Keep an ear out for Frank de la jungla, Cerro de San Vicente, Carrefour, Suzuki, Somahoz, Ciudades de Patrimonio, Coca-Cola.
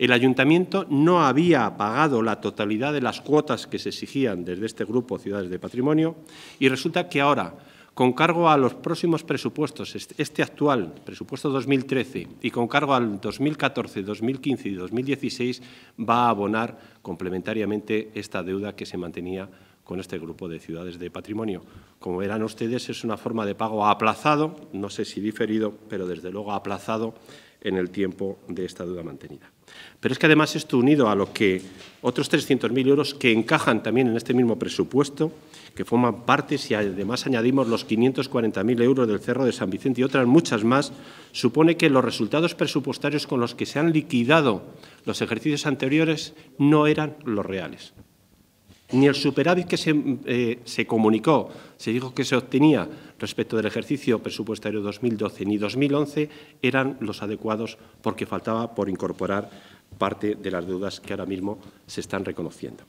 El ayuntamiento no había pagado la totalidad de las cuotas que se exigían desde este grupo Ciudades de Patrimonio y resulta que ahora, con cargo a los próximos presupuestos, este actual presupuesto 2013 y con cargo al 2014, 2015 y 2016, va a abonar complementariamente esta deuda que se mantenía con este grupo de Ciudades de Patrimonio. Como verán ustedes, es una forma de pago aplazado, no sé si diferido, pero desde luego aplazado en el tiempo de esta deuda mantenida. Pero es que además esto unido a lo que otros 300.000 euros que encajan también en este mismo presupuesto, que forman parte, si además añadimos los 540.000 euros del Cerro de San Vicente y otras muchas más, supone que los resultados presupuestarios con los que se han liquidado los ejercicios anteriores no eran los reales. Ni el superávit que se comunicó, se dijo que se obtenía respecto del ejercicio presupuestario 2012 ni 2011 eran los adecuados porque faltaba por incorporar parte de las deudas que ahora mismo se están reconociendo.